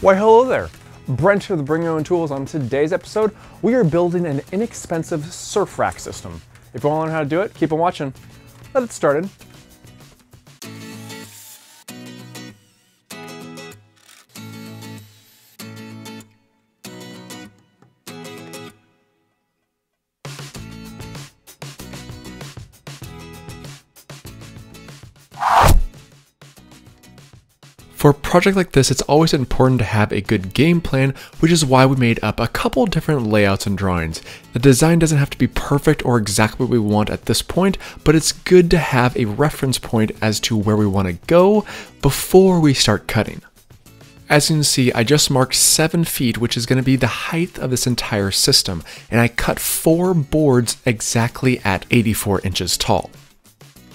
Why hello there, Brent here with Bring Your Own Tools. On today's episode, we are building an inexpensive surf rack system. If you want to learn how to do it, keep on watching. Let's get started. For a project like this, it's always important to have a good game plan, which is why we made up a couple different layouts and drawings. The design doesn't have to be perfect or exactly what we want at this point, but it's good to have a reference point as to where we want to go before we start cutting. As you can see, I just marked 7 feet, which is going to be the height of this entire system, and I cut 4 boards exactly at 84 inches tall.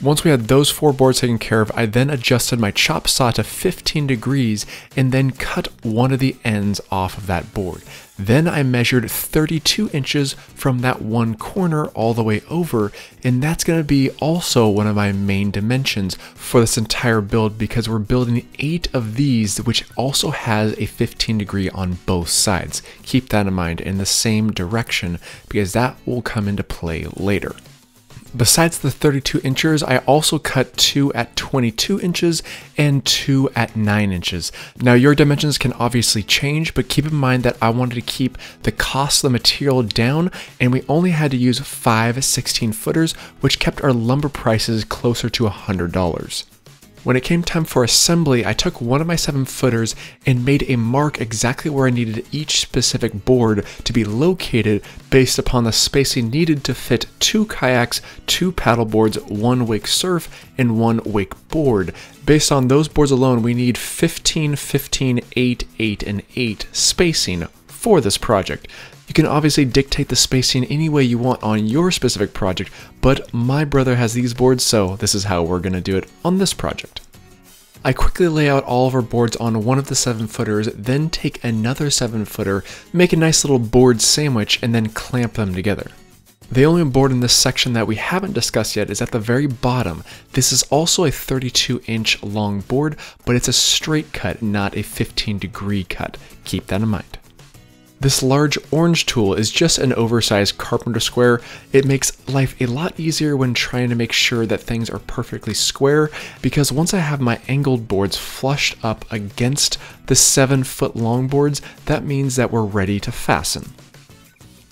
Once we had those 4 boards taken care of, I then adjusted my chop saw to 15 degrees and then cut one of the ends off of that board. Then I measured 32 inches from that one corner all the way over, and that's going to be also one of my main dimensions for this entire build because we're building 8 of these, which also has a 15 degree on both sides. Keep that in mind, in the same direction, because that will come into play later. Besides the 32 inches, I also cut 2 at 22 inches and 2 at 9 inches. Now your dimensions can obviously change, but keep in mind that I wanted to keep the cost of the material down, and we only had to use 5 16 footers, which kept our lumber prices closer to $100. When it came time for assembly, I took one of my 7 footers and made a mark exactly where I needed each specific board to be located based upon the spacing needed to fit 2 kayaks, 2 paddleboards, 1 wake surf, and 1 wake board. Based on those boards alone, we need 15, 15, 8, 8, and 8 spacing for this project. You can obviously dictate the spacing any way you want on your specific project, but my brother has these boards, so this is how we're going to do it on this project. I quickly lay out all of our boards on one of the 7 footers, then take another 7 footer, make a nice little board sandwich, and then clamp them together. The only board in this section that we haven't discussed yet is at the very bottom. This is also a 32 inch long board, but it's a straight cut, not a 15 degree cut. Keep that in mind. This large orange tool is just an oversized carpenter square. It makes life a lot easier when trying to make sure that things are perfectly square, because once I have my angled boards flushed up against the 7 foot long boards, that means that we're ready to fasten.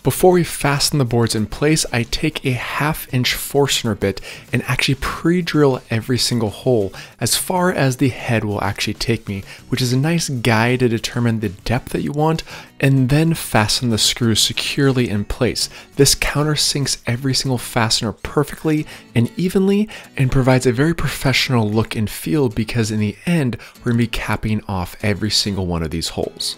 Before we fasten the boards in place, I take a 1/2 inch Forstner bit and actually pre-drill every single hole as far as the head will actually take me, which is a nice guide to determine the depth that you want, and then fasten the screws securely in place. This countersinks every single fastener perfectly and evenly and provides a very professional look and feel, because in the end, we're going to be capping off every single one of these holes.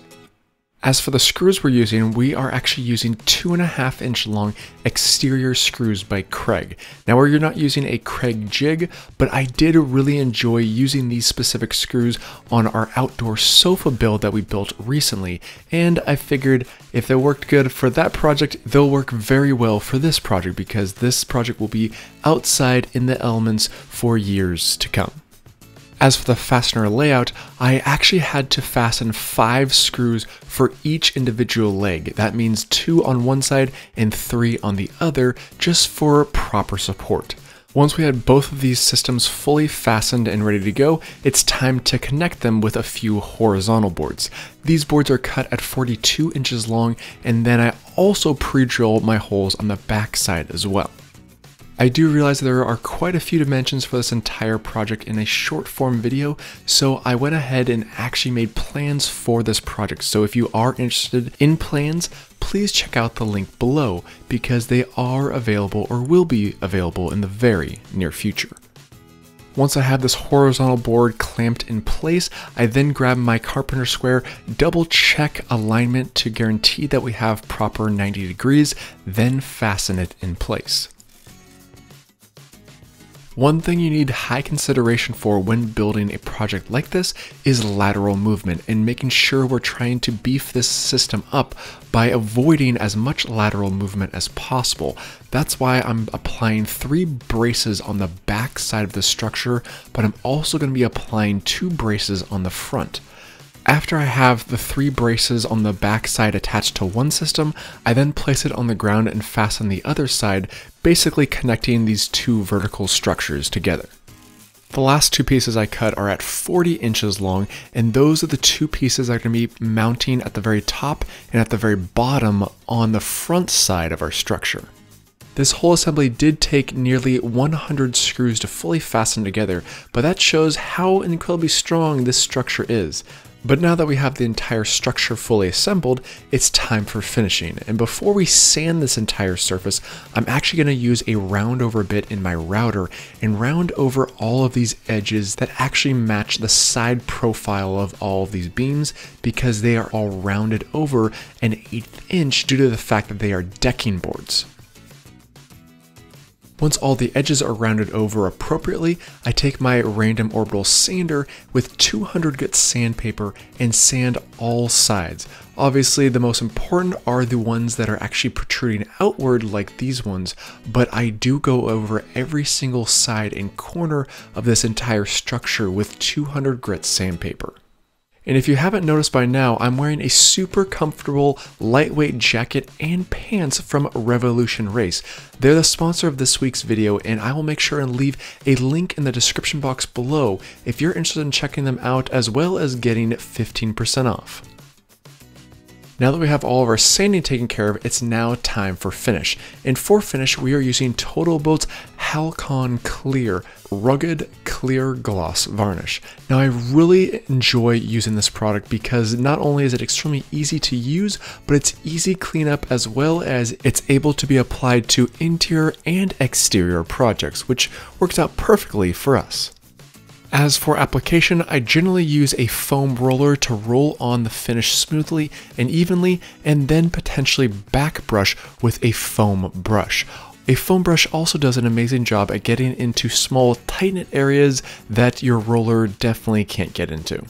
As for the screws we're using, we are actually using 2.5 inch long exterior screws by Kreg. Now we're not using a Kreg jig, but I did really enjoy using these specific screws on our outdoor sofa build that we built recently, and I figured if they worked good for that project, they'll work very well for this project, because this project will be outside in the elements for years to come. As for the fastener layout, I actually had to fasten 5 screws for each individual leg. That means 2 on one side and 3 on the other, just for proper support. Once we had both of these systems fully fastened and ready to go, it's time to connect them with a few horizontal boards. These boards are cut at 42 inches long, and then I also pre-drill my holes on the back side as well. I do realize there are quite a few dimensions for this entire project in a short form video, so I went ahead and actually made plans for this project. So if you are interested in plans, please check out the link below, because they are available or will be available in the very near future. Once I have this horizontal board clamped in place, I then grab my carpenter square, double check alignment to guarantee that we have proper 90 degrees, then fasten it in place. One thing you need high consideration for when building a project like this is lateral movement, and making sure we're trying to beef this system up by avoiding as much lateral movement as possible. That's why I'm applying 3 braces on the back side of the structure, but I'm also going to be applying 2 braces on the front. After I have the three braces on the back side attached to one system, I then place it on the ground and fasten the other side, basically connecting these two vertical structures together. The last two pieces I cut are at 40 inches long, and those are the two pieces that are going to be mounting at the very top and at the very bottom on the front side of our structure. This whole assembly did take nearly 100 screws to fully fasten together, but that shows how incredibly strong this structure is. But now that we have the entire structure fully assembled, it's time for finishing. And before we sand this entire surface, I'm actually going to use a round over bit in my router and round over all of these edges that actually match the side profile of all of these beams, because they are all rounded over an 1/8 inch due to the fact that they are decking boards. Once all the edges are rounded over appropriately, I take my random orbital sander with 200 grit sandpaper and sand all sides. Obviously, the most important are the ones that are actually protruding outward, like these ones, but I do go over every single side and corner of this entire structure with 200 grit sandpaper. And if you haven't noticed by now, I'm wearing a super comfortable, lightweight jacket and pants from Revolution Race. They're the sponsor of this week's video, and I will make sure and leave a link in the description box below if you're interested in checking them out, as well as getting 15% off. Now that we have all of our sanding taken care of, it's now time for finish. And for finish, we are using Total Boat's Halcyon Clear Rugged Clear Gloss Varnish. Now I really enjoy using this product because not only is it extremely easy to use, but it's easy cleanup, as well as it's able to be applied to interior and exterior projects, which works out perfectly for us. As for application, I generally use a foam roller to roll on the finish smoothly and evenly, and then potentially back brush with a foam brush. A foam brush also does an amazing job at getting into small, tight-knit areas that your roller definitely can't get into.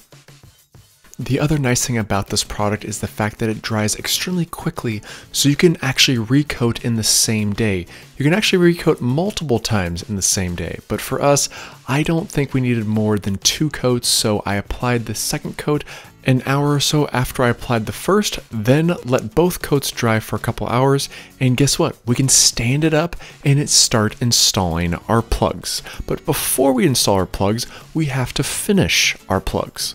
The other nice thing about this product is the fact that it dries extremely quickly, so you can actually recoat in the same day. You can actually recoat multiple times in the same day, but for us, I don't think we needed more than 2 coats, so I applied the second coat an hour or so after I applied the first, then let both coats dry for a couple hours, and guess what? We can stand it up and start installing our plugs. But before we install our plugs, we have to finish our plugs.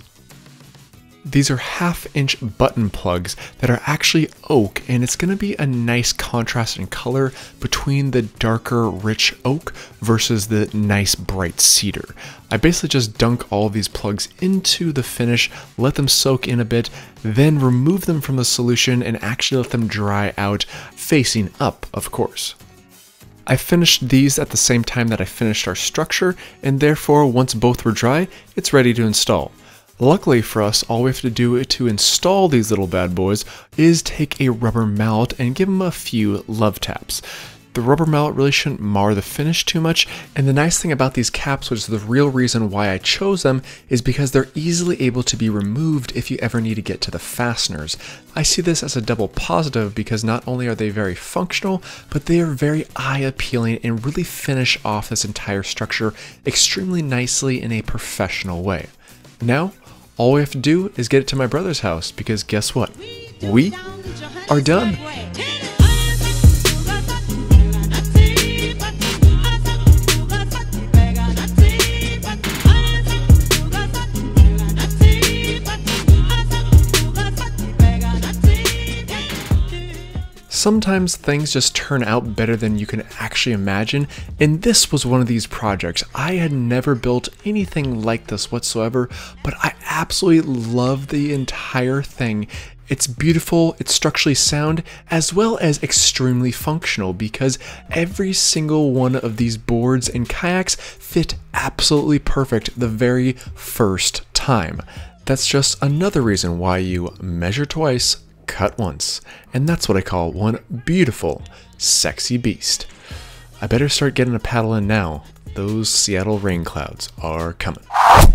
These are 1/2 inch button plugs that are actually oak, and it's going to be a nice contrast in color between the darker, rich oak versus the nice, bright cedar. I basically just dunk all these plugs into the finish, let them soak in a bit, then remove them from the solution and actually let them dry out, facing up, of course. I finished these at the same time that I finished our structure, and therefore, once both were dry, it's ready to install. Luckily for us, all we have to do to install these little bad boys is take a rubber mallet and give them a few love taps. The rubber mallet really shouldn't mar the finish too much, and the nice thing about these caps, which is the real reason why I chose them, is because they're easily able to be removed if you ever need to get to the fasteners. I see this as a double positive because not only are they very functional, but they are very eye-appealing and really finish off this entire structure extremely nicely in a professional way. Now, all we have to do is get it to my brother's house, because guess what? We are done. Sometimes things just turn out better than you can actually imagine, and this was one of these projects. I had never built anything like this whatsoever, but I absolutely love the entire thing. It's beautiful, it's structurally sound, as well as extremely functional, because every single one of these boards and kayaks fit absolutely perfect the very first time. That's just another reason why you measure twice, cut once, and that's what I call one beautiful, sexy beast. I better start getting a paddle in now. Those Seattle rain clouds are coming.